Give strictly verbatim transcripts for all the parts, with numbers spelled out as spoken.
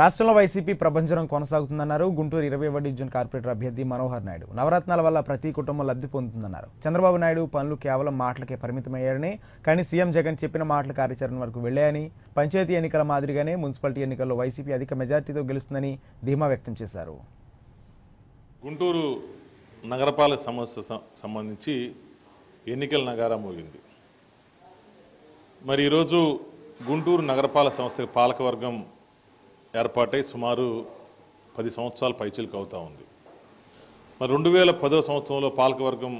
రాష్ట్రంలో వైసీపీ ప్రబంజనం కొనసాగుతుందన్నారు గుంటూరు ఇరవై ఒకటవ డివిజన్ కార్పొరేటర్ అభ్యర్థి మనోహర్ నాయుడు। నవరత్నాల వల్ల ప్రతి కుటుంబం లబ్ధి పొందుతుందన్నారు। చంద్రబాబు నాయుడు పనులు కేవలం మాటలకే పరిమితమయ్యారని, కానీ సీఎం జగన్ చెప్పిన మాటల కార్యచరణ వరకు వెళ్ళాయని, పంచాయతీ ఎన్నికల మాదిరిగానే మున్సిపాలిటీ ఎన్నికల్లో వైసీపీ అధిక మెజార్టీతో గెలుస్తుందని ధీమా వ్యక్తం చేశారు। గుంటూరు నగరపాలక సమస్య సంబంధించి ఎన్నికల నగారం మోగింది। మరి ఈరోజు గుంటూరు నగరపాలక సంస్థకి పాలకవర్గం ఏర్పాటై సుమారు పది సంవత్సరాలు పైచిలకు అవుతూ ఉంది। మరి రెండు వేల పదో సంవత్సరంలో పాలకవర్గం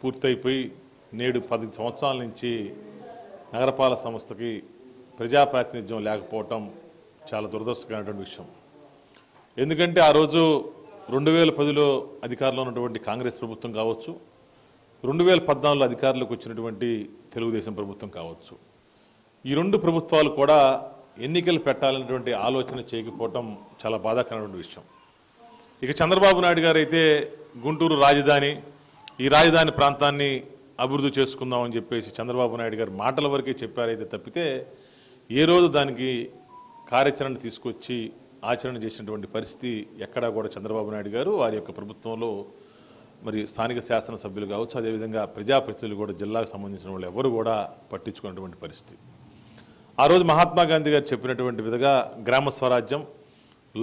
పూర్తయిపోయి నేడు పది సంవత్సరాల నుంచి నగరపాలక సంస్థకి ప్రజాప్రాతినిధ్యం లేకపోవటం చాలా దురదృష్టకరమైనటువంటి విషయం। ఎందుకంటే ఆ రోజు రెండు వేల పదిలో అధికారంలో ఉన్నటువంటి కాంగ్రెస్ ప్రభుత్వం కావచ్చు, రెండు వేల పద్నాలుగులో అధికారంలోకి వచ్చినటువంటి తెలుగుదేశం ప్రభుత్వం కావచ్చు, ఈ రెండు ప్రభుత్వాలు కూడా ఎన్నికలు పెట్టాలనేటువంటి ఆలోచన చేయకపోవటం చాలా బాధాకరమైనటువంటి విషయం। ఇక చంద్రబాబు నాయుడు గారు అయితే గుంటూరు రాజధాని, ఈ రాజధాని ప్రాంతాన్ని అభివృద్ధి చేసుకుందామని చెప్పేసి చంద్రబాబు నాయుడు గారు మాటల వరకే చెప్పారైతే తప్పితే ఏ రోజు దానికి కార్యాచరణ తీసుకొచ్చి ఆచరణ చేసినటువంటి పరిస్థితి ఎక్కడా కూడా చంద్రబాబు నాయుడు గారు వారి యొక్క ప్రభుత్వంలో మరి స్థానిక శాసనసభ్యులు కావచ్చు, అదేవిధంగా ప్రజాప్రతినిధులు కూడా జిల్లాకు సంబంధించిన వాళ్ళు ఎవరు కూడా పట్టించుకున్నటువంటి పరిస్థితి। ఆ రోజు మహాత్మా గాంధీ గారు చెప్పినటువంటి విధంగా గ్రామ స్వరాజ్యం,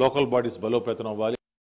లోకల్ బాడీస్ బలోపేతం అవ్వాలి।